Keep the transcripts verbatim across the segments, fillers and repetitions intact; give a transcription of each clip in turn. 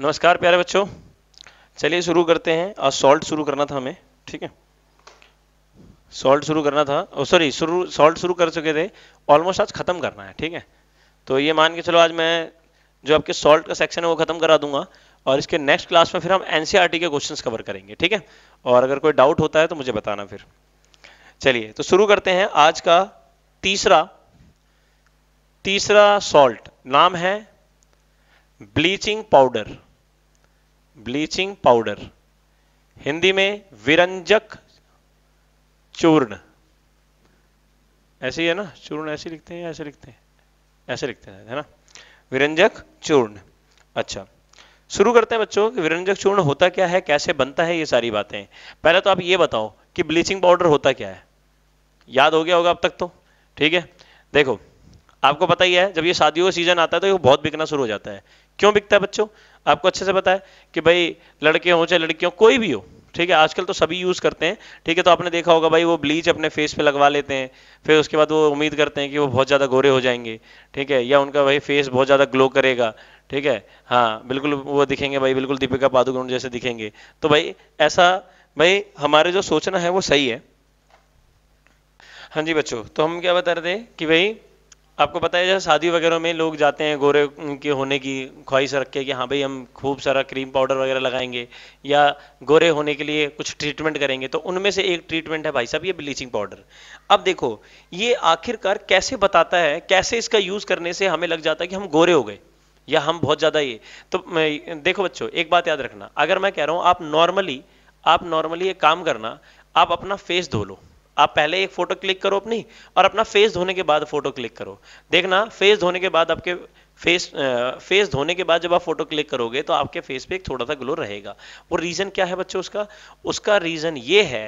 नमस्कार प्यारे बच्चों, चलिए शुरू करते हैं। आज सॉल्ट शुरू करना था हमें, ठीक है। सॉल्ट शुरू करना था, ओ सॉरी शुरू सॉल्ट शुरू कर चुके थे, ऑलमोस्ट आज खत्म करना है, ठीक है। तो ये मान के चलो आज मैं जो आपके सॉल्ट का सेक्शन है वो खत्म करा दूंगा और इसके नेक्स्ट क्लास में फिर हम एनसीईआरटी के क्वेश्चंस कवर करेंगे, ठीक है। और अगर कोई डाउट होता है तो मुझे बताना फिर। चलिए तो शुरू करते हैं। आज का तीसरा तीसरा सॉल्ट नाम है bleaching powder. Bleaching powder Hindi में विरंजक चूर्ण, ऐसे ही है ना, चूर्ण ऐसे लिखते हैं, ऐसे लिखते हैं, ऐसे लिखते हैं, है ना, विरंजक चूर्ण। अच्छा, शुरू करते हैं बच्चों कि विरंजक चूर्ण होता क्या है, कैसे बनता है, ये सारी बातें। पहले तो आप ये बताओ कि ब्लीचिंग पाउडर होता क्या है, याद हो गया होगा अब तक तो, ठीक है। देखो आपको पता ही है, जब ये शादियों का सीजन आता है तो ये बहुत बिकना शुरू हो जाता है। क्यों बिकता है बच्चों, आपको अच्छे से पता है कि भाई लड़के हों चाहे लड़कियों, कोई भी हो, ठीक है, आजकल तो सभी यूज करते हैं, ठीक है। तो आपने देखा होगा भाई वो ब्लीच अपने फेस पे लगवा लेते हैं, फिर उसके बाद वो उम्मीद करते हैं कि वो बहुत ज़्यादा गोरे हो जाएंगे, ठीक है, या उनका भाई फेस बहुत ज़्यादा ग्लो करेगा, ठीक है, हाँ बिल्कुल वो दिखेंगे भाई, बिल्कुल दीपिका पादुकोण जैसे दिखेंगे। तो भाई ऐसा भाई हमारे जो सोचना है वो सही है। हाँ जी बच्चों, तो हम क्या बता रहे थे कि भाई आपको पता है जैसे शादी वगैरह में लोग जाते हैं गोरे के होने की ख्वाहिश रख के कि हाँ भाई हम खूब सारा क्रीम पाउडर वगैरह लगाएंगे या गोरे होने के लिए कुछ ट्रीटमेंट करेंगे। तो उनमें से एक ट्रीटमेंट है भाई साहब ये ब्लीचिंग पाउडर। अब देखो ये आखिरकार कैसे बताता है, कैसे इसका यूज़ करने से हमें लग जाता है कि हम गोरे हो गए या हम बहुत ज़्यादा ये। तो देखो बच्चों एक बात याद रखना, अगर मैं कह रहा हूँ आप नॉर्मली आप नॉर्मली एक काम करना, आप अपना फेस धो लो, आप पहले एक फोटो क्लिक करो अपनी और अपना फेस धोने के बाद फोटो क्लिक करो। देखना फेस धोने के बाद आपके फेस फेस धोने के बाद जब आप फोटो क्लिक करोगे तो आपके फेस पे एक थोड़ा सा ग्लो रहेगा। वो रीजन क्या है बच्चों, उसका उसका रीजन ये है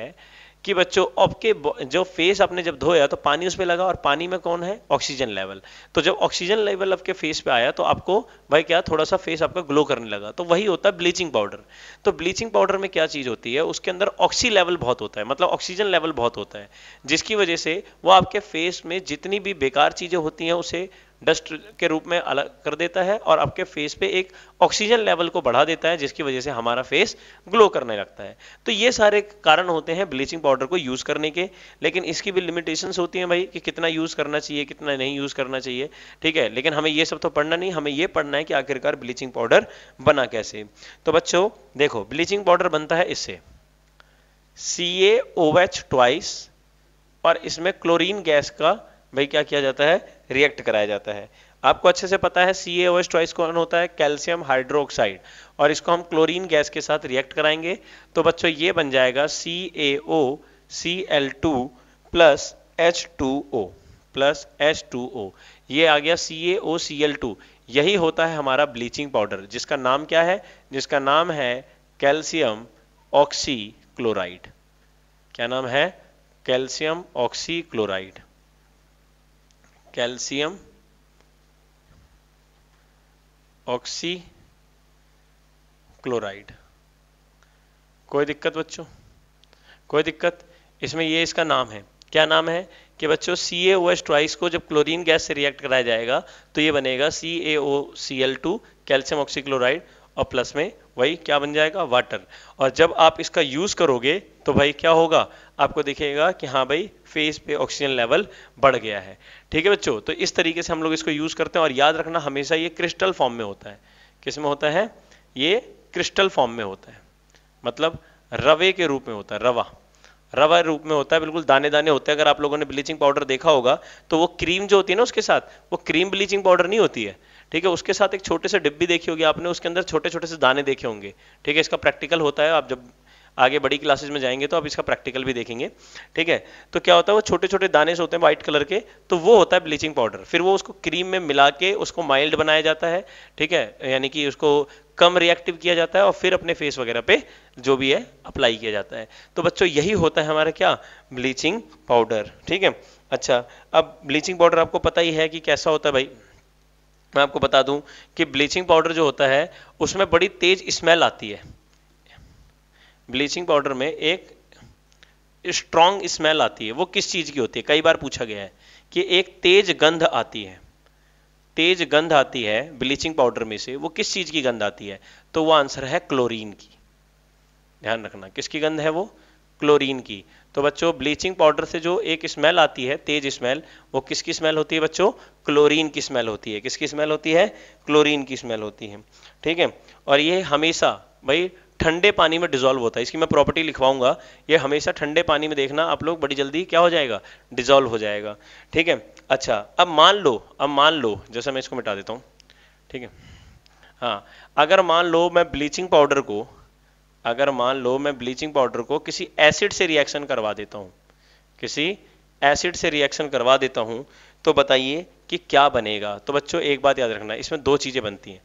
कि बच्चों आपके जो फेस आपने जब धोया तो पानी उस पर लगा और पानी में कौन है, ऑक्सीजन लेवल। तो जब ऑक्सीजन लेवल आपके फेस पे आया तो आपको भाई क्या थोड़ा सा फेस आपका ग्लो करने लगा। तो वही होता है ब्लीचिंग पाउडर। तो ब्लीचिंग पाउडर में क्या चीज़ होती है, उसके अंदर ऑक्सी लेवल बहुत होता है, मतलब ऑक्सीजन लेवल बहुत होता है, जिसकी वजह से वो आपके फेस में जितनी भी बेकार चीज़ें होती हैं उसे डस्ट के रूप में अलग कर देता है और आपके फेस पे एक ऑक्सीजन लेवल को बढ़ा देता है, जिसकी वजह से हमारा फेस ग्लो करने लगता है। तो ये सारे कारण होते हैं ब्लीचिंग पाउडर को यूज़ करने के। लेकिन इसकी भी लिमिटेशंस होती हैं भाई कि कितना यूज़ करना चाहिए, कितना नहीं यूज़ करना चाहिए, ठीक है। लेकिन हमें ये सब तो पढ़ना नहीं, हमें ये पढ़ना है कि आखिरकार ब्लीचिंग पाउडर बना कैसे। तो बच्चों देखो ब्लीचिंग पाउडर बनता है इससे, सी ए ओ एच ट्वाइस और इसमें क्लोरीन गैस का भाई क्या किया जाता है, रिएक्ट कराया जाता है। आपको अच्छे से पता है C A O H twice कौन होता है, कैल्शियम हाइड्रोक्साइड, और इसको हम क्लोरीन गैस के साथ रिएक्ट कराएंगे। तो बच्चों ये बन जाएगा C A O C L two plus H two O plus H two O, ये आ गया सी A O C L to. यही होता है हमारा ब्लीचिंग पाउडर, जिसका नाम क्या है, जिसका नाम है कैल्शियम ऑक्सीक्लोराइड। क्या नाम है, calcium oxychloride, calcium oxy chloride. कोई दिक्कत बच्चों, कोई दिक्कत इसमें, ये इसका नाम है। क्या नाम है कि बच्चों सी ए ओ एच ट्वाइस को जब क्लोरीन गैस से रिएक्ट कराया जाएगा तो ये बनेगा C A O C L two calcium oxychloride और प्लस में वही क्या बन जाएगा, वाटर। और जब आप इसका यूज करोगे तो भाई क्या होगा, आपको दिखेगा कि हाँ भाई फेस पे ऑक्सीजन लेवल बढ़ गया है, ठीक है बच्चों। तो इस तरीके से हम लोग इसको यूज करते हैं। और याद रखना हमेशा ये क्रिस्टल फॉर्म में होता है। किस में होता है, ये क्रिस्टल फॉर्म में होता है, मतलब रवे के रूप में होता है, रवा रवा रूप में होता है, बिल्कुल दाने दाने होते हैं। अगर आप लोगों ने ब्लीचिंग पाउडर देखा होगा तो वो क्रीम जो होती है ना उसके साथ, वो क्रीम ब्लीचिंग पाउडर नहीं होती है, ठीक है, उसके साथ एक छोटे से डिब्बी देखी होगी आपने, उसके अंदर छोटे छोटे से दाने देखे होंगे, ठीक है। इसका प्रैक्टिकल होता है, आप जब आगे बड़ी क्लासेस में जाएंगे तो आप इसका प्रैक्टिकल भी देखेंगे, ठीक है। तो क्या होता है, वो छोटे छोटे दाने से होते हैं व्हाइट कलर के, तो वो होता है ब्लीचिंग पाउडर। फिर वो उसको क्रीम में मिला के उसको माइल्ड बनाया जाता है, ठीक है, यानी कि उसको कम रिएक्टिव किया जाता है और फिर अपने फेस वगैरह पे जो भी है अप्लाई किया जाता है। तो बच्चों यही होता है हमारा क्या, ब्लीचिंग पाउडर, ठीक है। अच्छा, अब ब्लीचिंग पाउडर आपको पता ही है कि कैसा होता है भाई। मैं आपको बता दूं कि ब्लीचिंग पाउडर जो होता है उसमें बड़ी तेज स्मेल आती है, ब्लीचिंग पाउडर में एक स्ट्रॉन्ग स्मेल आती है। वो किस चीज़ की होती है, कई बार पूछा गया है कि एक तेज गंध आती है, तेज गंध आती है ब्लीचिंग पाउडर में से, वो किस चीज की गंध आती है? तो वो आंसर है क्लोरीन की। ध्यान रखना किसकी गंध है वो? क्लोरीन की। तो बच्चों ब्लीचिंग पाउडर से जो एक स्मेल आती है तेज स्मेल, वो किसकी स्मेल होती है बच्चों? क्लोरीन की स्मेल होती है। किसकी स्मेल होती है? क्लोरीन की स्मेल होती है। ठीक है, और ये हमेशा भाई ठंडे पानी में डिजोल्व होता है। इसकी मैं प्रॉपर्टी लिखवाऊंगा, ये हमेशा ठंडे पानी में देखना आप लोग, बड़ी जल्दी क्या हो जाएगा? डिजोल्व हो जाएगा। ठीक है, अच्छा अब मान लो, अब मान लो जैसा मैं इसको मिटा देता हूँ। ठीक है, हाँ अगर मान लो मैं ब्लीचिंग पाउडर को अगर मान लो मैं ब्लीचिंग पाउडर को किसी एसिड से रिएक्शन करवा देता हूँ किसी एसिड से रिएक्शन करवा देता हूँ तो बताइए कि क्या बनेगा? तो बच्चों एक बात याद रखना, इसमें दो चीज़ें बनती हैं।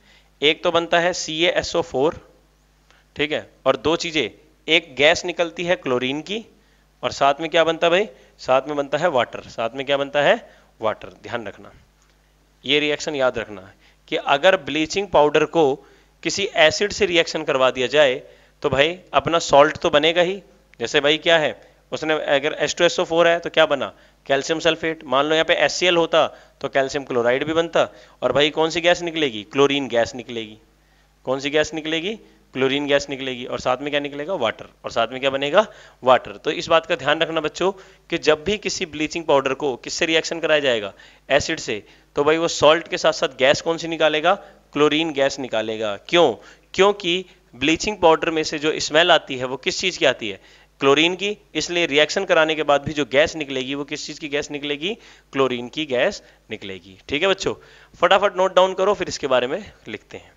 एक तो बनता है C A S O four, ठीक है, और दो चीज़ें, एक गैस निकलती है क्लोरीन की, और साथ में क्या बनता है भाई? साथ में बनता है वाटर। साथ में क्या बनता है? वाटर। ध्यान रखना ये रिएक्शन याद रखना है कि अगर ब्लीचिंग पाउडर को किसी एसिड से रिएक्शन करवा दिया जाए तो भाई अपना सॉल्ट तो बनेगा ही। जैसे भाई क्या है, उसने अगर H two S O four है तो क्या बना? Calcium sulphate. मान लो यहाँ पे एच सी एल होता तो कैल्शियम क्लोराइड भी बनता, और भाई कौन सी गैस निकलेगी? क्लोरीन गैस निकलेगी। कौन सी गैस निकलेगी? क्लोरीन गैस निकलेगी, और साथ में क्या निकलेगा? वाटर। और साथ में क्या बनेगा? वाटर। तो इस बात का ध्यान रखना बच्चों कि जब भी किसी ब्लीचिंग पाउडर को किससे रिएक्शन कराया जाएगा? एसिड से। तो भाई वो सॉल्ट के साथ साथ गैस कौन सी निकालेगा? क्लोरीन गैस निकालेगा। क्यों? क्योंकि ब्लीचिंग पाउडर में से जो स्मेल आती है वो किस चीज़ की आती है? क्लोरीन की। इसलिए रिएक्शन कराने के बाद भी जो गैस निकलेगी वो किस चीज़ की गैस निकलेगी? क्लोरीन की गैस निकलेगी। ठीक है बच्चों, फटाफट नोट डाउन करो, फिर इसके बारे में लिखते हैं।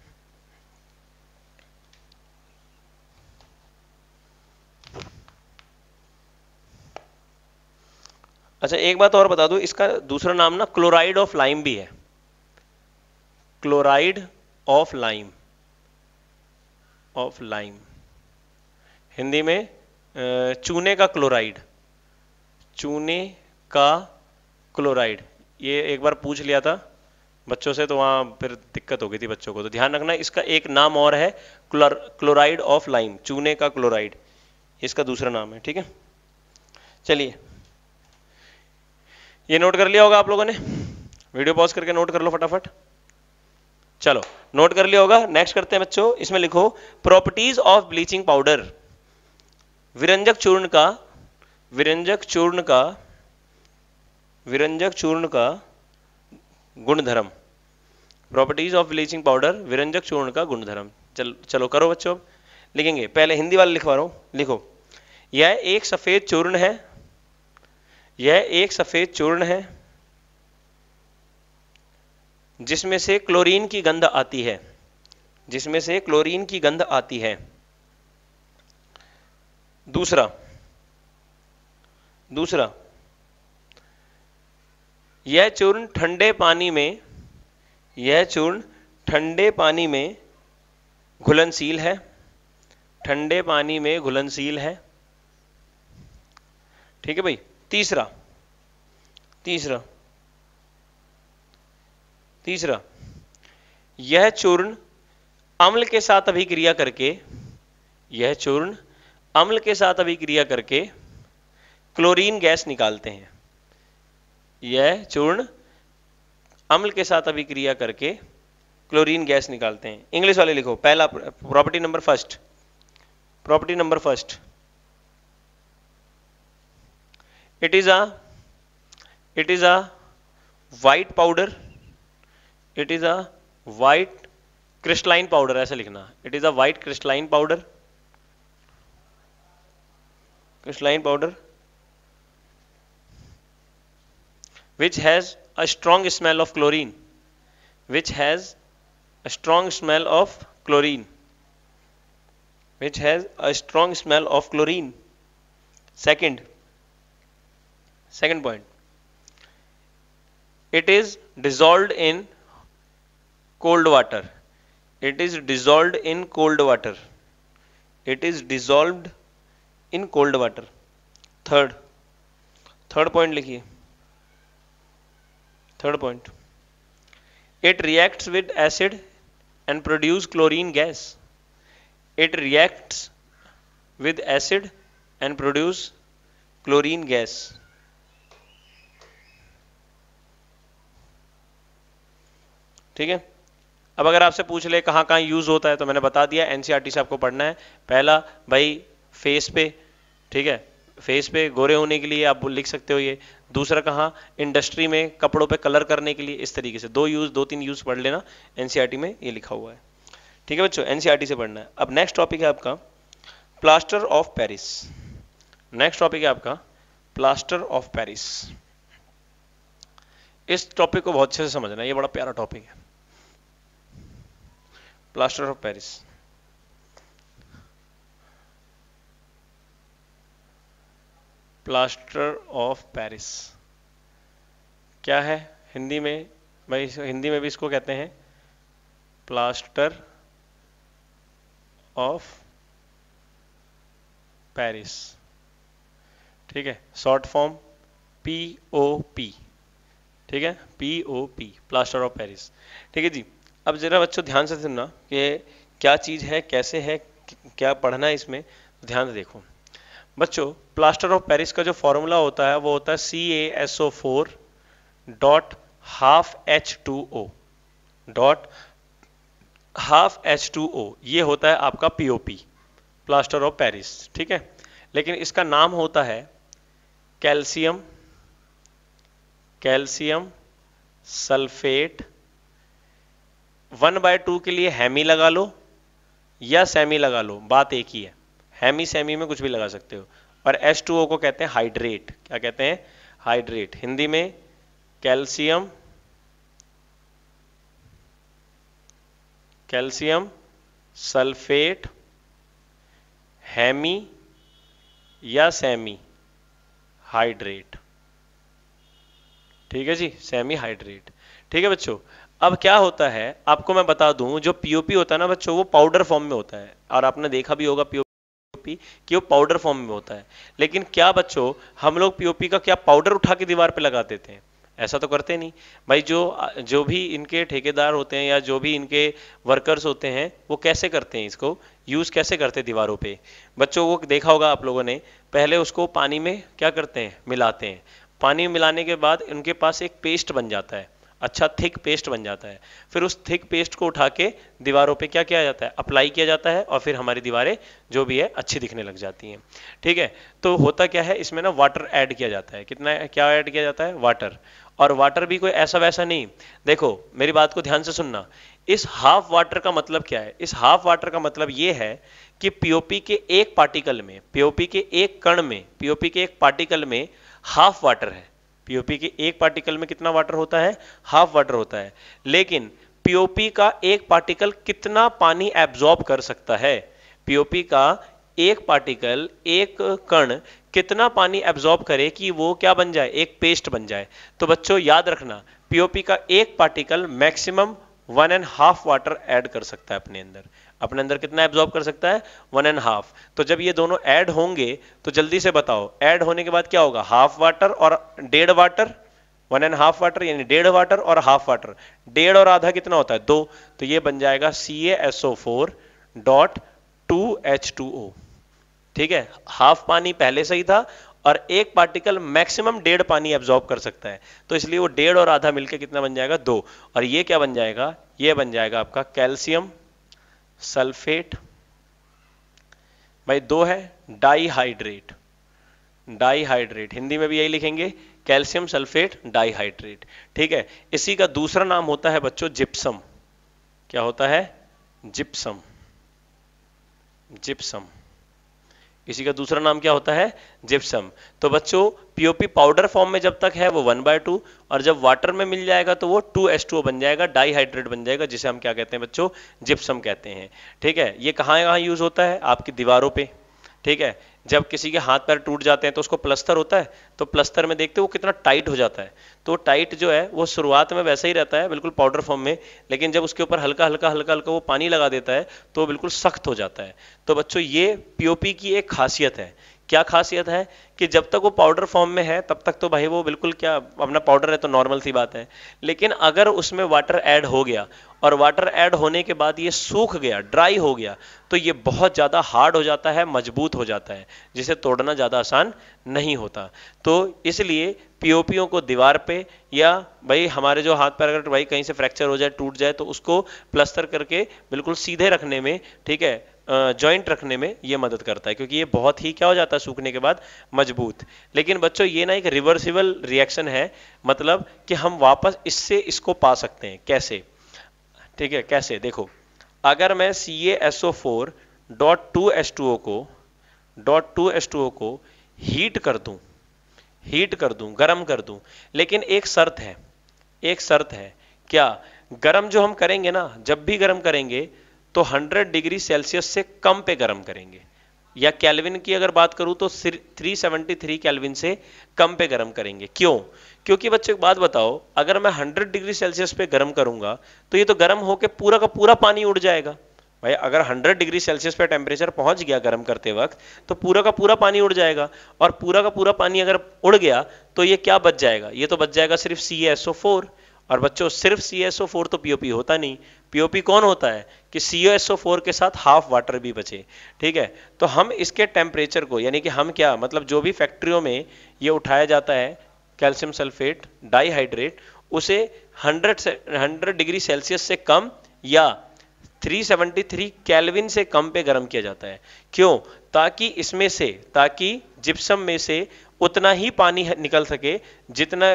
अच्छा एक बात और बता दूं, इसका दूसरा नाम ना क्लोराइड ऑफ लाइम भी है। Chloride of lime of lime Hindi में चूने का क्लोराइड, चूने का क्लोराइड। ये एक बार पूछ लिया था बच्चों से तो वहाँ फिर दिक्कत हो गई थी बच्चों को, तो ध्यान रखना इसका एक नाम और है क्लोराइड ऑफ लाइम, चूने का क्लोराइड, इसका दूसरा नाम है। ठीक है, चलिए ये नोट कर लिया होगा आप लोगों ने, वीडियो पॉज करके नोट कर लो फटाफट। चलो नोट कर लिया होगा, नेक्स्ट करते हैं बच्चों। इसमें लिखो प्रॉपर्टीज ऑफ ब्लीचिंग पाउडर। विरंजक चूर्ण का विरंजक चूर्ण का विरंजक चूर्ण का गुणधर्म। प्रॉपर्टीज ऑफ ब्लीचिंग पाउडर, विरंजक चूर्ण का गुणधर्म। चल चलो करो बच्चों, अब लिखेंगे। पहले हिंदी वाला लिखवा रहा हूं, लिखो। यह एक सफेद चूर्ण है, यह एक सफेद चूर्ण है जिसमें से क्लोरीन की गंध आती है, जिसमें से क्लोरीन की गंध आती है। दूसरा दूसरा यह चूर्ण ठंडे पानी में यह चूर्ण ठंडे पानी में घुलनशील है, ठंडे पानी में घुलनशील है। ठीक है भाई, तीसरा तीसरा तीसरा यह चूर्ण अम्ल के साथ अभिक्रिया करके यह चूर्ण अम्ल के साथ अभिक्रिया करके क्लोरीन गैस निकालते हैं। यह चूर्ण अम्ल के साथ अभिक्रिया करके क्लोरीन गैस निकालते हैं। इंग्लिश वाले लिखो। पहला property number first property number first It is a it is a white powder. It is a white crystalline powder. ऐसे लिखना। It is a white crystalline powder. Crystalline powder which has a strong smell of chlorine. Which has a strong smell of chlorine. Which has a strong smell of chlorine. Second. Second point, it is dissolved in cold water. It is dissolved in cold water. It is dissolved in cold water. Third, third point लिखिए. Third point, it reacts with acid and produce chlorine gas. It reacts with acid and produce chlorine gas. ठीक है। अब अगर आपसे पूछ ले कहाँ कहाँ यूज होता है तो मैंने बता दिया, एनसीईआरटी से आपको पढ़ना है। पहला भाई फेस पे, ठीक है, फेस पे गोरे होने के लिए आप लिख सकते हो ये। दूसरा कहाँ, इंडस्ट्री में कपड़ों पे कलर करने के लिए। इस तरीके से दो यूज, दो तीन यूज पढ़ लेना, एनसीईआरटी में ये लिखा हुआ है। ठीक है बच्चों, एनसीईआरटी से पढ़ना है। अब नेक्स्ट टॉपिक है आपका plaster of Paris. Next topic है आपका प्लास्टर ऑफ पेरिस। इस टॉपिक को बहुत अच्छे से समझना, ये बड़ा प्यारा टॉपिक है, plaster of Paris. Plaster of Paris क्या है हिंदी में भाई, हिंदी में भी इसको कहते हैं प्लास्टर ऑफ पेरिस, ठीक है, short form P O P, ठीक है, P O P, plaster of Paris. ठीक है जी। अब जरा बच्चों ध्यान से सुनना कि क्या चीज है, कैसे है, क्या पढ़ना है इसमें, ध्यान से देखो बच्चों। प्लास्टर ऑफ पेरिस का जो फॉर्मूला होता है वो होता है C A S O four dot half H two O dot half H two O, ये होता है आपका पीओपी, प्लास्टर ऑफ पेरिस, ठीक है। लेकिन इसका नाम होता है calcium calcium sulphate. One by two के लिए हैमी लगा लो या सेमी लगा लो, बात एक ही है, हैमी सेमी में कुछ भी लगा सकते हो। और एच टू ओ को कहते हैं हाइड्रेट, क्या कहते हैं, हाइड्रेट। हिंदी में कैल्शियम कैल्शियम सल्फेट, हैमी या सेमी हाइड्रेट, ठीक है जी, सेमी हाइड्रेट। ठीक है बच्चों। अब क्या होता है आपको मैं बता दूं, जो पीओपी होता है ना बच्चों वो पाउडर फॉर्म में होता है, और आपने देखा भी होगा पीओपी कि वो पाउडर फॉर्म में होता है। लेकिन क्या बच्चों, हम लोग पीओपी का क्या पाउडर उठा के दीवार पे लगा देते हैं, ऐसा तो करते नहीं भाई। जो जो भी इनके ठेकेदार होते हैं या जो भी इनके वर्कर्स होते हैं वो कैसे करते हैं, इसको यूज कैसे करते हैं दीवारों पे बच्चों, वो देखा होगा आप लोगों ने। पहले उसको पानी में क्या करते हैं, मिलाते हैं। पानी में मिलाने के बाद उनके पास एक पेस्ट बन जाता है, अच्छा थिक पेस्ट बन जाता है। फिर उस थिक पेस्ट को उठा के दीवारों पे क्या किया जाता है, अप्लाई किया जाता है, और फिर हमारी दीवारें जो भी है अच्छी दिखने लग जाती हैं, ठीक है। तो होता क्या है इसमें ना, वाटर ऐड किया जाता है। कितना क्या ऐड किया जाता है, वाटर। और वाटर भी कोई ऐसा वैसा नहीं, देखो मेरी बात को ध्यान से सुनना। इस हाफ वाटर का मतलब क्या है, इस हाफ वाटर का मतलब ये है कि पीओपी के एक पार्टिकल में, पीओपी के एक कण में, पीओपी के एक पार्टिकल में हाफ वाटर है। पीओपी के एक पार्टिकल में कितना वाटर होता है, हाफ वाटर होता है। लेकिन पीओपी का एक पार्टिकल कितना पानी एब्जॉर्ब कर सकता है, पीओपी का एक पार्टिकल, एक कण कितना पानी एब्जॉर्ब करे कि वो क्या बन जाए, एक पेस्ट बन जाए। तो बच्चों याद रखना, पीओपी का एक particle maximum one and half water add कर सकता है अपने अंदर। अपने अंदर कितना एब्जॉर्ब कर सकता है, वन एंड हाफ। तो जब ये दोनों ऐड होंगे तो जल्दी से बताओ, ऐड होने के बाद क्या होगा, हाफ वाटर और डेढ़ water, one and half water यानी डेढ़ वाटर और हाफ वाटर, डेढ़ और आधा कितना होता है, दो। तो ये बन जाएगा C A S O four dot two H two O, ठीक है। हाफ पानी पहले से ही था और एक पार्टिकल मैक्सिमम डेढ़ पानी एब्जॉर्ब कर सकता है, तो इसलिए वो डेढ़ और आधा मिलकर कितना बन जाएगा, दो। और ये क्या बन जाएगा, ये बन जाएगा आपका कैल्शियम सल्फेट, भाई दो है, डाईहाइड्रेट, डाईहाइड्रेट। हिंदी में भी यही लिखेंगे, कैल्शियम सल्फेट डाईहाइड्रेट, ठीक है। इसी का दूसरा नाम होता है बच्चों जिप्सम, क्या होता है, जिप्सम, जिप्सम। इसी का दूसरा नाम क्या होता है, जिप्सम। तो बच्चों पीओपी पाउडर फॉर्म में जब तक है वो वन बाय टू, और जब वाटर में मिल जाएगा तो वो टू एच टू ओ बन जाएगा, डाईहाइड्रेट बन जाएगा, जिसे हम क्या कहते हैं बच्चों, जिप्सम कहते हैं, ठीक है। ये कहाँ कहाँ यूज होता है, आपकी दीवारों पे, ठीक है। जब किसी के हाथ पैर टूट जाते हैं तो उसको प्लस्तर होता है, तो प्लस्तर में देखते हो वो कितना टाइट हो जाता है। तो टाइट जो है वो शुरुआत में वैसा ही रहता है, बिल्कुल पाउडर फॉर्म में, लेकिन जब उसके ऊपर हल्का हल्का हल्का हल्का वो पानी लगा देता है तो बिल्कुल सख्त हो जाता है। तो बच्चों ये पीओपी की एक खासियत है। क्या खासियत है कि जब तक वो पाउडर फॉर्म में है तब तक तो भाई वो बिल्कुल क्या अपना पाउडर है, तो नॉर्मल सी बात है। लेकिन अगर उसमें वाटर ऐड हो गया और वाटर ऐड होने के बाद ये सूख गया, ड्राई हो गया, तो ये बहुत ज़्यादा हार्ड हो जाता है, मजबूत हो जाता है, जिसे तोड़ना ज़्यादा आसान नहीं होता। तो इसलिए पीओपीओ को दीवार पे या भाई हमारे जो हाथ पैर अगर भाई कहीं से फ्रैक्चर हो जाए, टूट जाए, तो उसको प्लास्टर करके बिल्कुल सीधे रखने में, ठीक है, जॉइंट रखने में ये मदद करता है, क्योंकि ये बहुत ही क्या हो जाता है सूखने के बाद, मजबूत। लेकिन बच्चों ये ना एक रिवर्सिबल रिएक्शन है, मतलब कि हम वापस इससे इसको पा सकते हैं। कैसे? ठीक है, कैसे? देखो, अगर मैं C A S O four dot two S two O को dot two S two O को हीट कर दूं, हीट कर दूं, गर्म कर दूं, लेकिन एक शर्त है, एक शर्त है, क्या? गर्म जो हम करेंगे ना, जब भी गर्म करेंगे तो सौ डिग्री सेल्सियस से कम पे गर्म करेंगे, या केल्विन की अगर बात करूं तो तीन सौ तिहत्तर केल्विन से कम पे गर्म करेंगे। क्यों? क्योंकि बच्चों एक बात बताओ, अगर मैं सौ डिग्री सेल्सियस पे गर्म करूंगा तो ये तो गर्म होके पूरा का पूरा पानी उड़ जाएगा। भाई अगर सौ डिग्री सेल्सियस पे टेम्परेचर पहुंच गया गर्म करते वक्त, तो पूरा का पूरा पानी उड़ जाएगा, और पूरा का पूरा पानी अगर उड़ गया तो ये क्या बच जाएगा? ये तो बच जाएगा सिर्फ C A S O four. और बच्चों सिर्फ C A S O four तो पीओपी होता नहीं, पीओपी कौन होता है कि सी ओ एस ओ फोर के साथ हाफ वाटर भी बचे। ठीक है, तो हम इसके टेम्परेचर को, यानी कि हम क्या, मतलब जो भी फैक्ट्रियों में ये उठाया जाता है कैल्शियम सल्फेट डाइहाइड्रेट, उसे सौ डिग्री सेल्सियस से कम या तीन सौ तिहत्तर केल्विन से कम पे गर्म किया जाता है। क्यों? ताकि इसमें से, ताकि जिप्सम में से उतना ही पानी निकल सके जितना,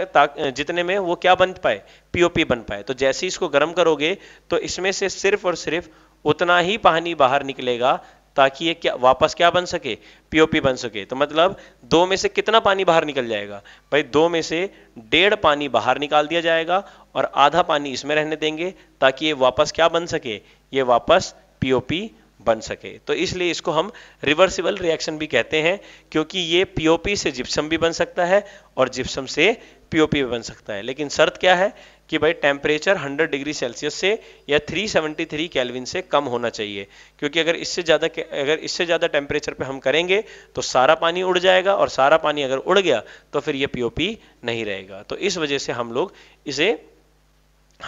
जितने में वो क्या बन पाए, पीओपी बन पाए। तो जैसे इसको गर्म करोगे तो इसमें से सिर्फ और सिर्फ उतना ही पानी बाहर निकलेगा, ताकि ये क्या वापस क्या बन सके, पीओपी बन सके। तो मतलब दो में से कितना पानी बाहर निकल जाएगा? भाई दो में से डेढ़ पानी बाहर निकाल दिया जाएगा और आधा पानी इसमें रहने देंगे, ताकि ये वापस क्या बन सके, ये वापस पीओपी बन सके। तो इसलिए इसको हम रिवर्सिबल रिएक्शन भी कहते हैं, क्योंकि ये पीओपी से जिप्सम भी बन सकता है और जिप्सम से पीओपी भी बन सकता है। लेकिन शर्त क्या है कि भाई टेम्परेचर सौ डिग्री सेल्सियस से या तीन सौ तिहत्तर केल्विन से कम होना चाहिए, क्योंकि अगर इससे ज़्यादा अगर इससे ज़्यादा टेम्परेचर पे हम करेंगे तो सारा पानी उड़ जाएगा, और सारा पानी अगर उड़ गया तो फिर ये पीओपी नहीं रहेगा। तो इस वजह से हम लोग इसे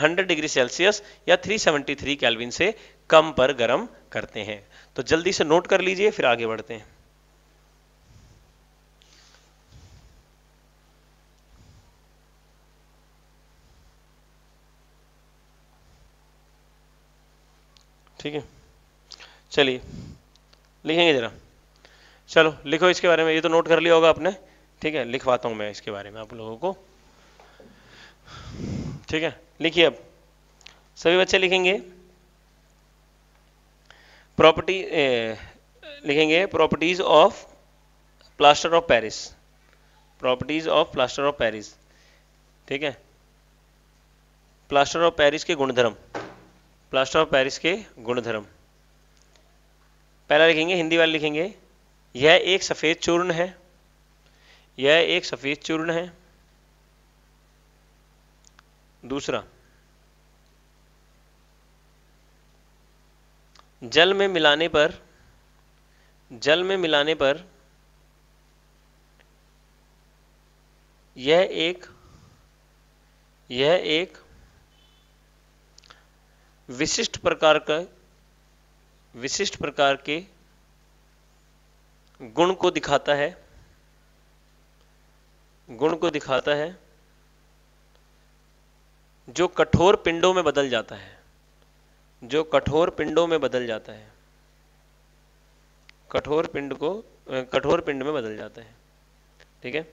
सौ डिग्री सेल्सियस या तीन सौ तिहत्तर केल्विन से कम पर गर्म करते हैं। तो जल्दी से नोट कर लीजिए, फिर आगे बढ़ते हैं। ठीक है, चलिए लिखेंगे जरा। चलो लिखो इसके बारे में, ये तो नोट कर लिया होगा आपने। ठीक है, लिखवाता हूं मैं इसके बारे में आप लोगों को। ठीक है, लिखिए। अब सभी बच्चे लिखेंगे प्रॉपर्टी ए, लिखेंगे properties of plaster of Paris, properties of plaster of Paris. ठीक है, प्लास्टर ऑफ पेरिस के गुणधर्म, प्लास्टर ऑफ पेरिस के गुणधर्म। पहला लिखेंगे, हिंदी वाले लिखेंगे, यह एक सफेद चूर्ण है, यह एक सफेद चूर्ण है। दूसरा, जल में मिलाने पर, जल में मिलाने पर यह एक यह एक विशिष्ट प्रकार का विशिष्ट प्रकार के गुण को दिखाता है, गुण को दिखाता है जो कठोर पिंडों में बदल जाता है, जो कठोर पिंडों में बदल जाता है, कठोर पिंड को कठोर पिंड में बदल जाता है। ठीक है,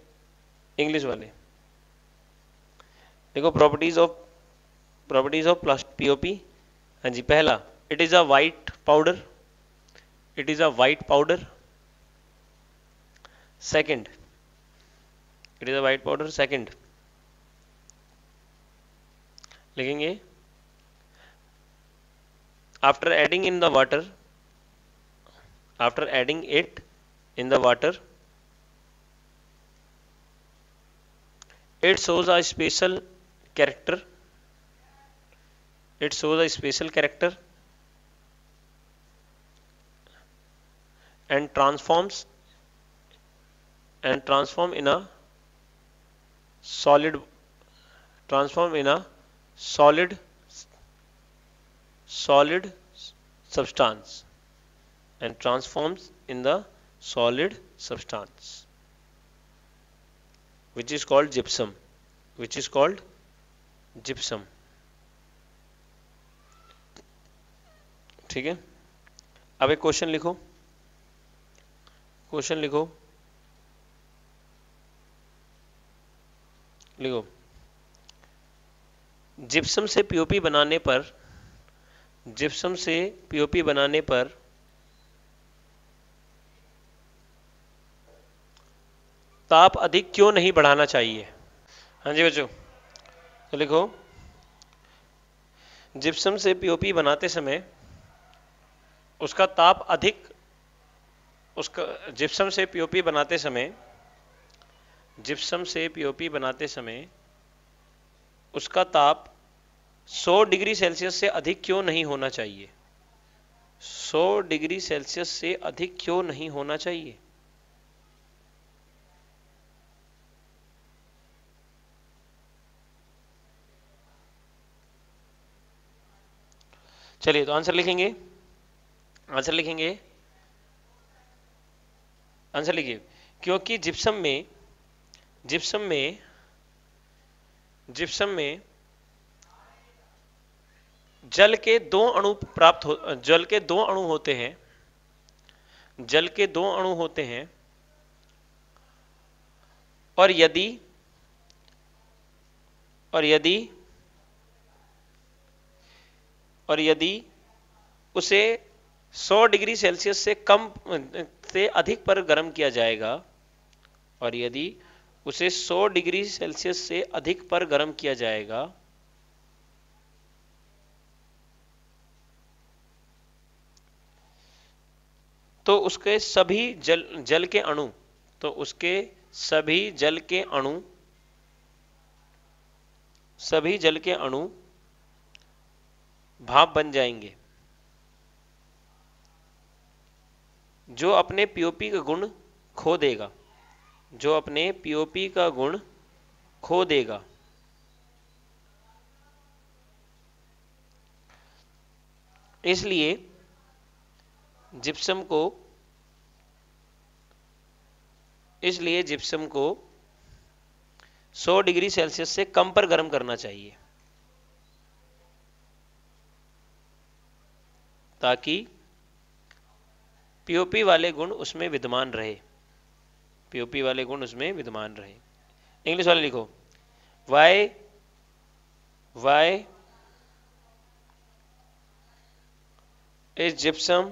इंग्लिश वाले देखो, properties of properties of plaster POP. हाँ जी, पहला, it is a white powder, it is a white powder. Second, it is a white powder. Second लिखेंगे, after adding in the water, after adding it in the water, it shows a special character, it shows a special character and transforms and transform in a solid transform in a solid solid substance and transforms in the solid substance, which is called gypsum, which is called gypsum. ठीक है, अब एक question लिखो, question लिखो, लिखो gypsum से POP बनाने पर जिप्सम से पीओपी बनाने पर ताप अधिक क्यों नहीं बढ़ाना चाहिए? हाँ जी बच्चों, तो लिखो जिप्सम से पीओपी बनाते समय उसका ताप अधिक उसका जिप्सम से पीओपी बनाते समय जिप्सम से पीओपी बनाते समय उसका ताप सौ डिग्री सेल्सियस से अधिक क्यों नहीं होना चाहिए? सौ डिग्री सेल्सियस से अधिक क्यों नहीं होना चाहिए? चलिए तो आंसर लिखेंगे, आंसर लिखेंगे, आंसर लिखिए, क्योंकि जिप्सम में जिप्सम में जिप्सम में जल के दो अणु प्राप्त हो जल के दो अणु होते हैं जल के दो अणु होते हैं और यदि और यदि और यदि उसे सौ डिग्री सेल्सियस से कम से अधिक पर गर्म किया जाएगा और यदि उसे सौ डिग्री सेल्सियस से अधिक पर गर्म किया जाएगा तो उसके सभी जल जल के अणु तो उसके सभी जल के अणु सभी जल के अणु भाप बन जाएंगे, जो अपने पीओपी का गुण खो देगा जो अपने पीओपी का गुण खो देगा। इसलिए जिप्सम को इसलिए जिप्सम को सौ डिग्री सेल्सियस से कम पर गर्म करना चाहिए ताकि पीओपी वाले गुण उसमें विद्यमान रहे पीओपी वाले गुण उसमें विद्यमान रहे। इंग्लिश वाले लिखो why why is gypsum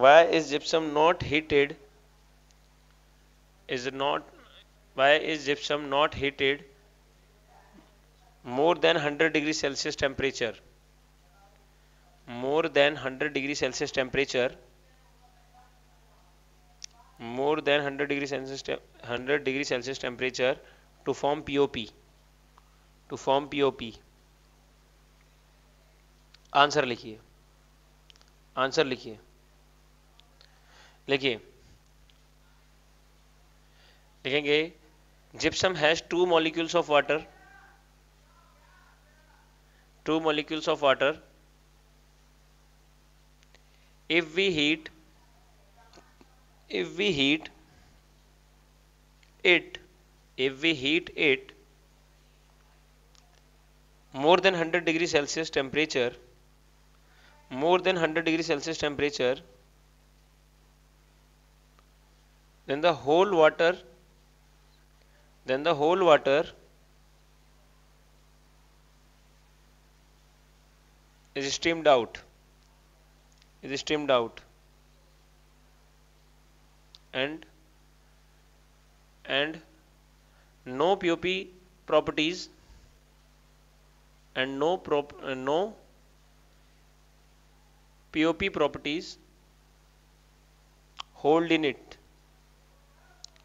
why is gypsum not heated is not why is gypsum not heated more than hundred degree Celsius temperature more than hundred degree Celsius temperature more than one hundred degree celsius one hundred degree celsius temperature to form pop to form pop answer लिखिए, answer लिखिए, लिखिए लिखेंगे gypsum has two molecules of water two molecules of water if we heat if we heat it if we heat it more than one hundred degree celsius temperature more than one hundred degree celsius temperature then the whole water then the whole water is streamed out is streamed out and and no pop properties and no prop uh, no pop properties hold in it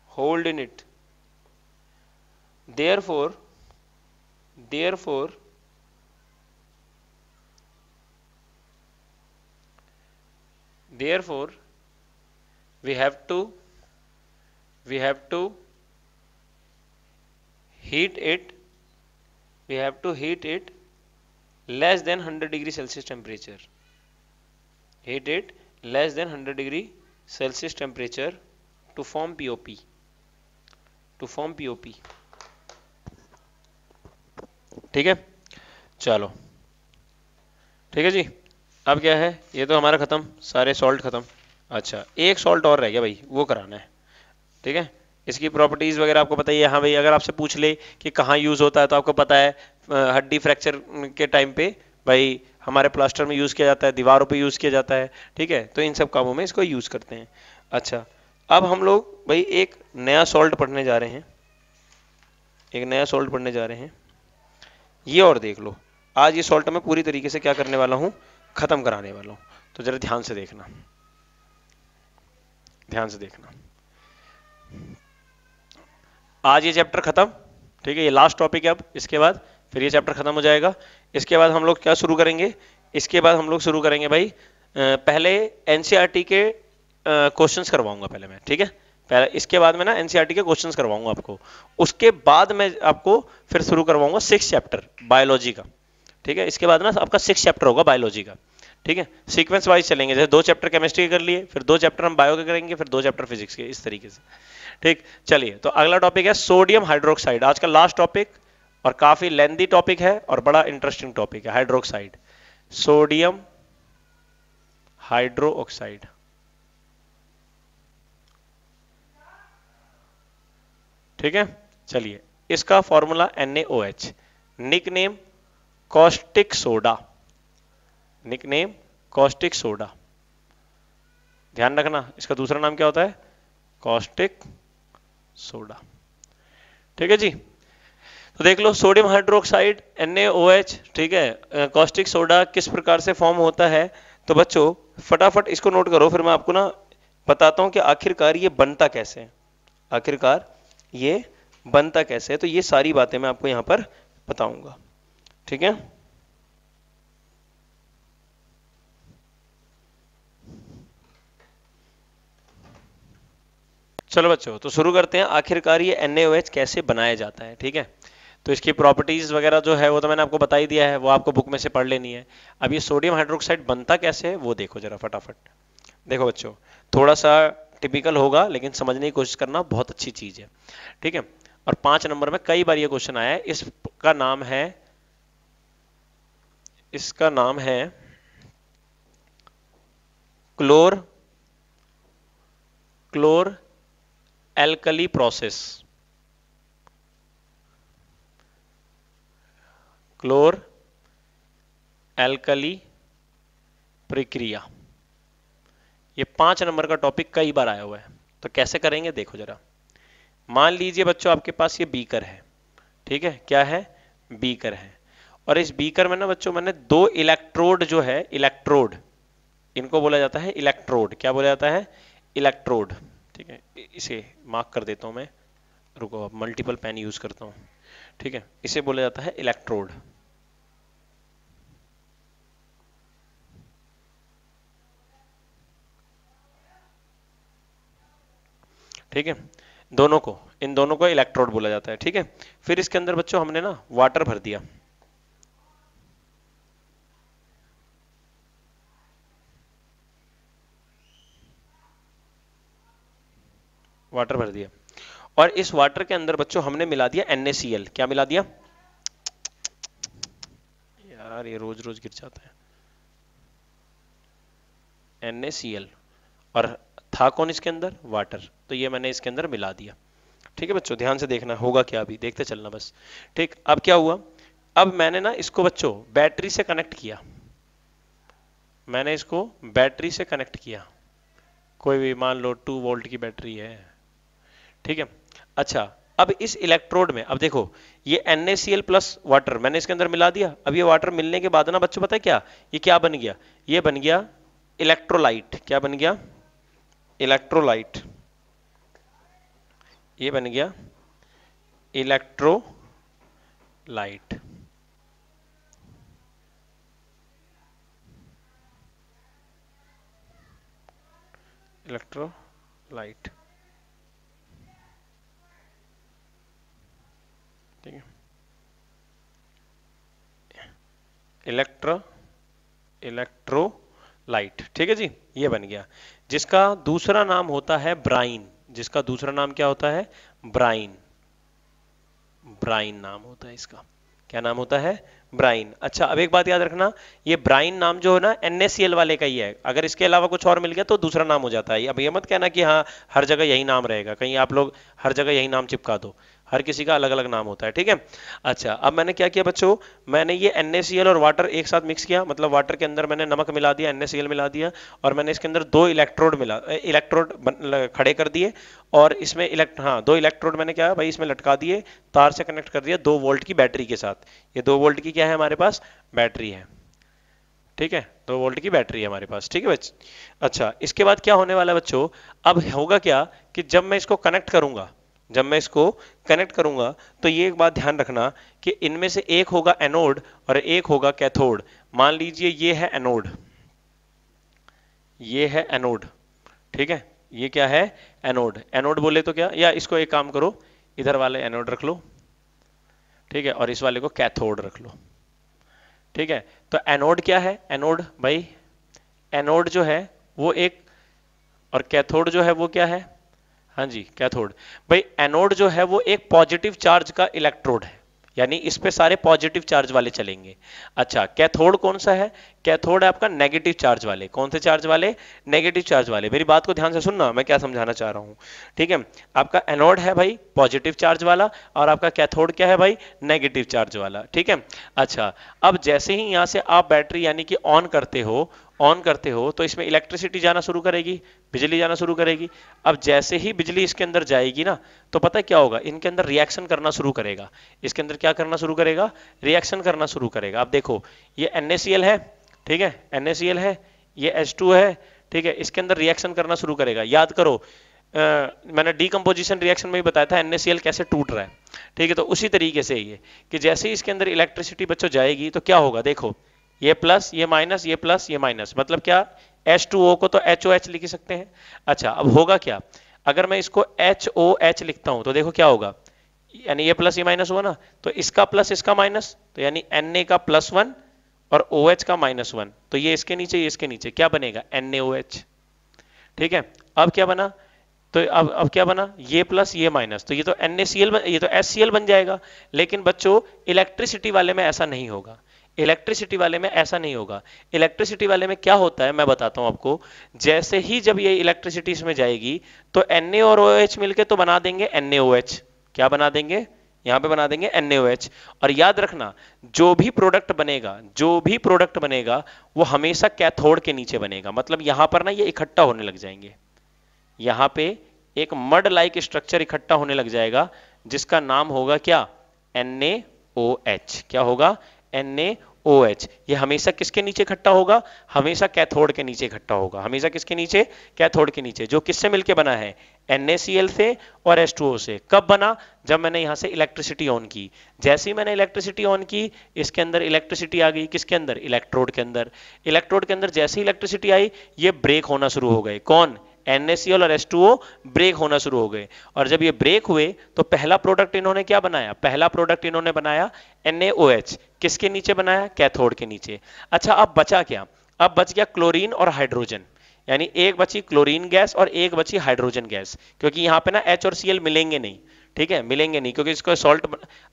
hold in it therefore therefore therefore we have to we have to heat it we have to heat it less than one hundred degree Celsius temperature. Heat it less than one hundred degree Celsius temperature to form P O P. To form P O P. ठीक है, चलो ठीक है जी। अब क्या है, ये तो हमारा खत्म, सारे सॉल्ट खत्म। अच्छा एक सॉल्ट और रह गया भाई, वो कराना है। ठीक है, इसकी प्रॉपर्टीज वगैरह आपको पता ही है। हाँ भाई, अगर आपसे पूछ ले कि कहाँ यूज होता है तो आपको पता है हड्डी फ्रैक्चर के टाइम पे भाई हमारे प्लास्टर में यूज किया जाता है, दीवारों पे यूज किया जाता है। ठीक है, तो इन सब कामों में इसको यूज करते हैं। अच्छा, अब हम लोग भाई एक नया सॉल्ट पढ़ने जा रहे हैं, एक नया सॉल्ट पढ़ने जा रहे हैं ये। और देख लो, आज ये सॉल्ट मैं पूरी तरीके से क्या करने वाला हूँ, खत्म कराने वाला हूँ। तो जरा ध्यान से देखना, ध्यान से देखना। आज ये चैप्टर खत्म, ठीक है, ये लास्ट टॉपिक है। अब इसके बाद फिर ये चैप्टर खत्म हो जाएगा। इसके बाद हम लोग क्या शुरू करेंगे, इसके बाद हम लोग शुरू करेंगे भाई, पहले एनसीईआरटी के क्वेश्चंस करवाऊंगा पहले मैं। ठीक है, पहले इसके बाद मैं ना एनसीईआरटी के क्वेश्चंस करवाऊंगा आपको। उसके बाद मैं आपको फिर शुरू करवाऊंगा सिक्स चैप्टर बायोलॉजी का। ठीक है, इसके बाद ना आपका सिक्स चैप्टर होगा बायोलॉजी का। ठीक है, सीक्वेंस वाइज चलेंगे, जैसे दो चैप्टर केमिस्ट्री के कर लिए, फिर दो चैप्टर हम बायो के करेंगे, फिर दो चैप्टर फिजिक्स के, इस तरीके से। ठीक, चलिए, तो अगला टॉपिक है सोडियम हाइड्रोक्साइड, आज का लास्ट टॉपिक, और काफी लेंथी टॉपिक है और बड़ा इंटरेस्टिंग टॉपिक है। हाइड्रोक्साइड, सोडियम हाइड्रोक्साइड, ठीक है। चलिए, इसका formula N A O H, nick name caustic soda, nick name caustic soda. ध्यान रखना, इसका दूसरा नाम क्या होता है, कॉस्टिक सोडा। ठीक है जी, तो देख लो, sodium hydroxide, N A O H, ठीक है, कॉस्टिक सोडा किस प्रकार से फॉर्म होता है। तो बच्चों फटाफट इसको नोट करो, फिर मैं आपको ना बताता हूं कि आखिरकार ये बनता कैसे है, आखिरकार ये बनता कैसे है। तो ये सारी बातें मैं आपको यहां पर बताऊंगा। ठीक है, चलो बच्चों, तो शुरू करते हैं, आखिरकार ये एन ए ओ एच कैसे बनाया जाता है। ठीक है, तो इसकी प्रॉपर्टीज वगैरह जो है वो तो मैंने आपको बता ही दिया है, वो आपको बुक में से पढ़ लेनी है। अब ये सोडियम हाइड्रोक्साइड बनता कैसे है वो देखो जरा फटाफट। देखो बच्चों, थोड़ा सा टिपिकल होगा लेकिन समझने की कोशिश करना, बहुत अच्छी चीज है। ठीक है, और पांच नंबर में कई बार ये क्वेश्चन आया है। इसका नाम है, इसका नाम है chlor chlor alkali process, chlor alkali प्रक्रिया। ये पांच नंबर का टॉपिक कई बार आया हुआ है, तो कैसे करेंगे देखो जरा। मान लीजिए बच्चों आपके पास ये बीकर है, ठीक है, क्या है, बीकर है, और इस बीकर में ना बच्चों मैंने दो इलेक्ट्रोड जो है, इलेक्ट्रोड इनको बोला जाता है, इलेक्ट्रोड क्या बोला जाता है, इलेक्ट्रोड। ठीक है, इसे मार्क कर देता हूं मैं, रुको, अब मल्टीपल पेन यूज करता हूं। ठीक है, इसे बोला जाता है इलेक्ट्रोड। ठीक है, दोनों को, इन दोनों को इलेक्ट्रोड बोला जाता है। ठीक है, फिर इसके अंदर बच्चों हमने ना वाटर भर दिया, वाटर भर दिया, और इस वाटर के अंदर बच्चों हमने मिला दिया एन ए सी एल। क्या मिला दिया यार, ये रोज रोज गिर जाता है, एन ए सी एल, और था कौन इसके अंदर, वाटर, तो ये मैंने इसके अंदर मिला दिया। ठीक है बच्चों, ध्यान से देखना, होगा क्या अभी देखते चलना बस। ठीक, अब क्या हुआ, अब मैंने ना इसको बच्चों बैटरी से कनेक्ट किया, मैंने इसको बैटरी से कनेक्ट किया, कोई भी मान लो टू वोल्ट की बैटरी है। ठीक है, अच्छा, अब इस इलेक्ट्रोड में, अब देखो ये N A C L plus water मैंने इसके अंदर मिला दिया। अब ये वाटर मिलने के बाद ना बच्चों पता है क्या, ये क्या बन गया, ये बन गया इलेक्ट्रोलाइट। क्या बन गया, इलेक्ट्रोलाइट, ये बन गया इलेक्ट्रोलाइट। इलेक्ट्रोलाइट, ठीक है, इलेक्ट्रो इलेक्ट्रोलाइट। ठीक है जी, ये बन गया। जिसका दूसरा नाम होता है ब्राइन, जिसका दूसरा नाम क्या होता है? ब्राइन। ब्राइन नाम होता है इसका। क्या नाम होता है? ब्राइन। अच्छा, अब एक बात याद रखना, ये ब्राइन नाम जो है ना एन ए सी एल वाले का ही है। अगर इसके अलावा कुछ और मिल गया तो दूसरा नाम हो जाता है। अब ये मत कहना कि हाँ हर जगह यही नाम रहेगा, कहीं आप लोग हर जगह यही नाम चिपका दो। हर किसी का अलग अलग नाम होता है। ठीक है। अच्छा, अब मैंने क्या किया बच्चों, मैंने ये एन ए सी एल और वाटर एक साथ मिक्स किया, मतलब वाटर के अंदर मैंने नमक मिला दिया, एन ए सी एल मिला दिया, और मैंने इसके अंदर दो इलेक्ट्रोड मिला इलेक्ट्रोड खड़े कर दिए, और इसमें इलेक्ट हाँ दो इलेक्ट्रोड मैंने क्या भाई इसमें लटका दिए, तार से कनेक्ट कर दिया दो वोल्ट की बैटरी के साथ। ये दो वोल्ट की क्या है हमारे पास? बैटरी है। ठीक है, दो वोल्ट की बैटरी है हमारे पास। ठीक है बच्च। अच्छा, इसके बाद क्या होने वाला है बच्चों, अब होगा क्या कि जब मैं इसको कनेक्ट करूंगा जब मैं इसको कनेक्ट करूंगा तो ये एक बात ध्यान रखना कि इनमें से एक होगा एनोड और एक होगा कैथोड। मान लीजिए ये है एनोड, ये है एनोड। ठीक है, ये क्या है? एनोड। एनोड बोले तो क्या, या इसको एक काम करो, इधर वाले एनोड रख लो, ठीक है, और इस वाले को कैथोड रख लो। ठीक है, तो एनोड क्या है? एनोड भाई, एनोड जो है वो एक, और कैथोड जो है वो क्या है? हाँ जी, कैथोड। भाई एनोड जो है वो एक पॉजिटिव चार्ज का इलेक्ट्रोड है, यानी इस पे सारे पॉजिटिव चार्ज वाले चलेंगे। अच्छा, कैथोड कौन सा है? कैथोड है आपका नेगेटिव चार्ज वाले। कौन से चार्ज वाले? नेगेटिव चार्ज वाले। मेरी बात को ध्यान से सुनना, मैं क्या समझाना चाह रहा हूं। ठीक है, आपका एनोड है भाई पॉजिटिव चार्ज वाला, और आपका कैथोड क्या है भाई? नेगेटिव चार्ज वाला। ठीक है। अच्छा, अब जैसे ही यहाँ से आप बैटरी यानी कि ऑन करते हो ऑन करते हो तो इसमें इलेक्ट्रिसिटी जाना शुरू करेगी, बिजली जाना शुरू करेगी। अब जैसे ही बिजली इसके अंदर जाएगी ना, तो पता है क्या होगा? इनके अंदर रिएक्शन करना शुरू करेगा। इसके अंदर क्या करना शुरू करेगा? रिएक्शन करना शुरू करेगा। आप देखो, ये एन ए सी एल है, ठीक है, एन ए सी एल है, ये एच टू है, ठीक है, इसके अंदर रिएक्शन करना शुरू करेगा। याद करो आ, मैंने डीकम्पोजिशन रिएक्शन में भी बताया था एन ए सी एल कैसे टूट रहा है। ठीक है, तो उसी तरीके से ये कि जैसे ही इसके अंदर इलेक्ट्रिसिटी बच्चों जाएगी तो क्या होगा? देखो, ये प्लस, ये माइनस, ये प्लस, ये माइनस, मतलब क्या? एच टू ओ को तो एच ओ एच लिख सकते हैं। अच्छा, अब होगा क्या, अगर मैं इसको एच ओ एच लिखता हूं तो देखो क्या होगा, यानी ये प्लस ये माइनस हुआ ना, तो इसका प्लस इसका माइनस, तो यानी Na का प्लस वन और OH का माइनस वन, तो ये इसके नीचे ये इसके नीचे क्या बनेगा? N A O H. ठीक है, अब क्या बना? तो अब अब क्या बना? ये प्लस ये माइनस, तो ये तो एन ए सी एल, ये तो एच सी एल बन जाएगा। लेकिन बच्चों इलेक्ट्रिसिटी वाले में ऐसा नहीं होगा, इलेक्ट्रिसिटी वाले में ऐसा नहीं होगा। इलेक्ट्रिसिटी वाले में क्या होता है मैं बताता हूं आपको। जैसे ही जब ये इलेक्ट्रिसिटी इसमें जाएगी तो Na और OH मिलके तो बना देंगे एन ए ओ एच। क्या बना देंगे? यहां पे बना देंगे एन ए ओ एच। और याद रखना, जो भी प्रोडक्ट बनेगा जो भी प्रोडक्ट बनेगा वो हमेशा कैथोड के नीचे बनेगा। मतलब यहां पर ना ये इकट्ठा होने लग जाएंगे, यहां पर एक मड लाइक स्ट्रक्चर इकट्ठा होने लग जाएगा, जिसका नाम होगा क्या? N A O H. क्या होगा? N A O H. ये हमेशा किसके नीचे इकट्ठा होगा? हमेशा कैथोड के नीचे इकट्ठा होगा। हमेशा किसके नीचे? कैथोड के नीचे, जो किससे मिलके बना है? एन ए सी एल से और एच टू ओ से। कब बना? जब मैंने यहां से इलेक्ट्रिसिटी ऑन की। जैसे ही मैंने इलेक्ट्रिसिटी ऑन की, इसके अंदर इलेक्ट्रिसिटी आ गई। किसके अंदर? इलेक्ट्रोड के अंदर। इलेक्ट्रोड के अंदर जैसे ही इलेक्ट्रिसिटी आई, ये ब्रेक होना शुरू हो गए। कौन? एन ए सी एल और एच टू ओ ब्रेक होना शुरू हो गए। और जब ये ब्रेक हुए तो पहला प्रोडक्ट इन्होंने क्या बनाया? पहला प्रोडक्ट इन्होंने बनाया एन ए ओ एच। किसके नीचे बनाया? कैथोड के नीचे। अच्छा, अब बचा क्या? अब बच गया क्लोरीन और हाइड्रोजन, यानी एक बची क्लोरीन गैस और एक बची हाइड्रोजन गैस, क्योंकि यहाँ पे ना H और सी एल मिलेंगे नहीं। ठीक है, मिलेंगे नहीं, क्योंकि इसको सॉल्ट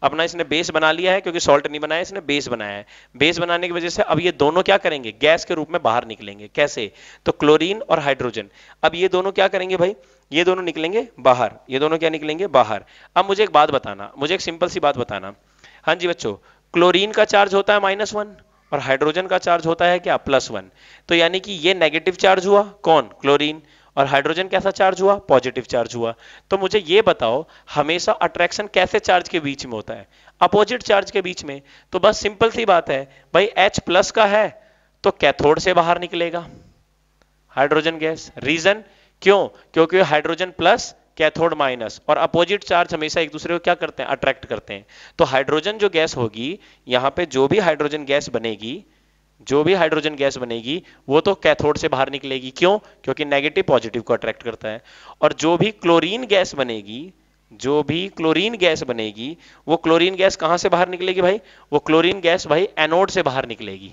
अपना इसने बेस बना लिया है, क्योंकि सॉल्ट नहीं बनाया, इसने बेस बनाया है। बेस बनाने की वजह से अब ये दोनों क्या करेंगे? गैस के रूप में बाहर निकलेंगे। कैसे? तो क्लोरीन और हाइड्रोजन, अब ये दोनों क्या करेंगे भाई? ये दोनों निकलेंगे बाहर। ये दोनों क्या निकलेंगे? बाहर। अब मुझे एक बात बताना, मुझे एक सिंपल सी बात बताना। हाँ जी बच्चों, क्लोरीन का चार्ज होता है माइनस वन और हाइड्रोजन का चार्ज होता है क्या? Plus one. तो यानी कि ये नेगेटिव चार्ज हुआ, कौन? क्लोरीन। और हाइड्रोजन कैसा चार्ज हुआ? पॉजिटिव चार्ज हुआ। तो मुझे ये बताओ, हमेशा अट्रैक्शन कैसे चार्ज के बीच में होता है? अपोजिट चार्ज के बीच में। तो बस सिंपल सी बात है भाई, H प्लस का है तो कैथोड से बाहर निकलेगा हाइड्रोजन गैस। रीजन क्यों? क्योंकि हाइड्रोजन प्लस, कैथोड माइनस, और अपोजिट चार्ज हमेशा एक दूसरे को क्या करते हैं? अट्रैक्ट करते हैं। तो हाइड्रोजन जो गैस होगी, यहां पे जो भी हाइड्रोजन गैस बनेगी जो भी हाइड्रोजन गैस बनेगी वो तो कैथोड से बाहर निकलेगी। क्यों? क्योंकि नेगेटिव पॉजिटिव को अट्रैक्ट करता है। और जो भी क्लोरीन गैस बनेगी जो भी क्लोरीन गैस बनेगी वो क्लोरीन गैस कहां से बाहर निकलेगी भाई? वो क्लोरीन गैस भाई एनोड से बाहर निकलेगी,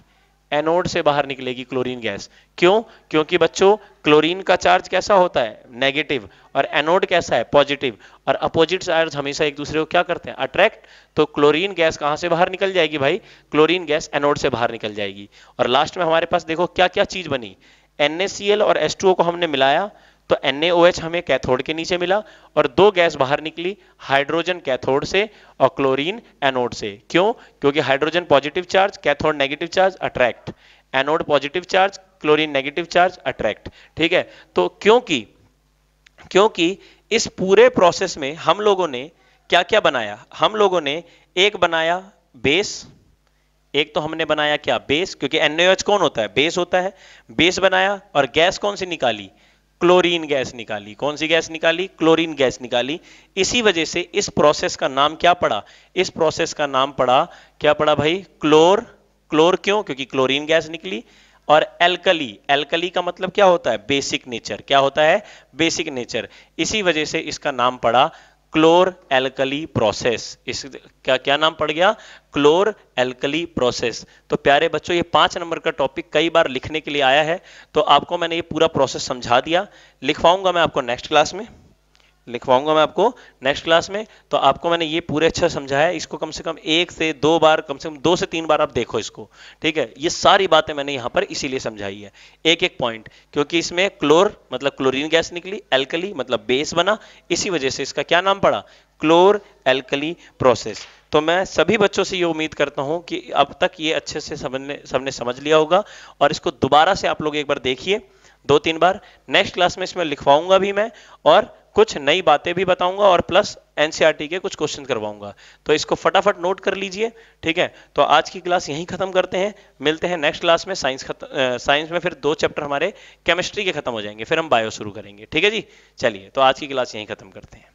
एनोड से बाहर निकलेगी क्लोरीन गैस। क्यों? क्योंकि बच्चों क्लोरीन का चार्ज कैसा होता है? नेगेटिव। और एनोड कैसा है? पॉजिटिव। और अपोजिट चार्ज हमेशा एक दूसरे को क्या करते हैं? अट्रैक्ट। तो क्लोरीन गैस कहां से बाहर निकल जाएगी भाई? क्लोरीन गैस एनोड से बाहर निकल जाएगी। और लास्ट में हमारे पास देखो क्या क्या चीज बनी, एन ए सी एल और एच टू ओ को हमने मिलाया तो एन ए ओ एच हमें कैथोड के नीचे मिला और दो गैस बाहर निकली, हाइड्रोजन कैथोड से और क्लोरीन एनोड से। क्यों? क्योंकि hydrogen positive charge, cathode negative charge, attract. Anode positive charge, chlorine negative charge, attract. ठीक है, तो क्योंकि क्योंकि इस पूरे प्रोसेस में हम लोगों ने क्या क्या बनाया? हम लोगों ने एक बनाया बेस, एक तो हमने बनाया क्या? बेस, क्योंकि एन ए ओ एच कौन होता है? बेस होता है। बेस बनाया और गैस कौन सी निकाली? क्लोरीन गैस निकाली। कौन सी गैस निकाली? क्लोरीन गैस निकाली। इसी वजह से इस प्रोसेस का नाम क्या पड़ा? इस प्रोसेस का नाम पड़ा क्या पड़ा भाई? क्लोर। क्लोर क्यों? क्योंकि क्लोरीन गैस निकली। और एल्कली, एल्कली का मतलब क्या होता है? Basic nature. क्या होता है? Basic nature. इसी वजह से इसका नाम पड़ा क्लोर एल्कली प्रोसेस। इस क्या क्या नाम पड़ गया? Chlor alkali process. तो प्यारे बच्चों, ये पांच नंबर का टॉपिक कई बार लिखने के लिए आया है, तो आपको मैंने ये पूरा प्रोसेस समझा दिया। लिखवाऊंगा मैं आपको नेक्स्ट क्लास में, लिखवाऊंगा मैं आपको नेक्स्ट क्लास में। तो आपको मैंने ये पूरे अच्छा समझाया, इसको कम से कम एक से दो बार, कम से कम दो से तीन बार आप देखो इसको। ठीक है, ये सारी बातें मैंने यहाँ पर इसीलिए समझाई है, एक एक पॉइंट, क्योंकि इसमें क्लोर मतलब क्लोरीन गैस निकली, एल्कली मतलब बेस बना, इसी वजह से इसका क्या नाम पड़ा? Chlor alkali process. तो मैं सभी बच्चों से ये उम्मीद करता हूं कि अब तक ये अच्छे से सबने सबने समझ लिया होगा, और इसको दोबारा से आप लोग एक बार देखिए दो तीन बार। नेक्स्ट क्लास में इसमें लिखवाऊंगा भी मैं, और कुछ नई बातें भी बताऊंगा, और plus N C E R T के कुछ क्वेश्चन करवाऊंगा। तो इसको फटाफट नोट कर लीजिए। ठीक है, तो आज की क्लास यहीं खत्म करते हैं, मिलते हैं नेक्स्ट क्लास में। साइंस साइंस में फिर दो चैप्टर हमारे केमिस्ट्री के खत्म हो जाएंगे, फिर हम बायो शुरू करेंगे। ठीक है जी, चलिए, तो आज की क्लास यहीं खत्म करते हैं।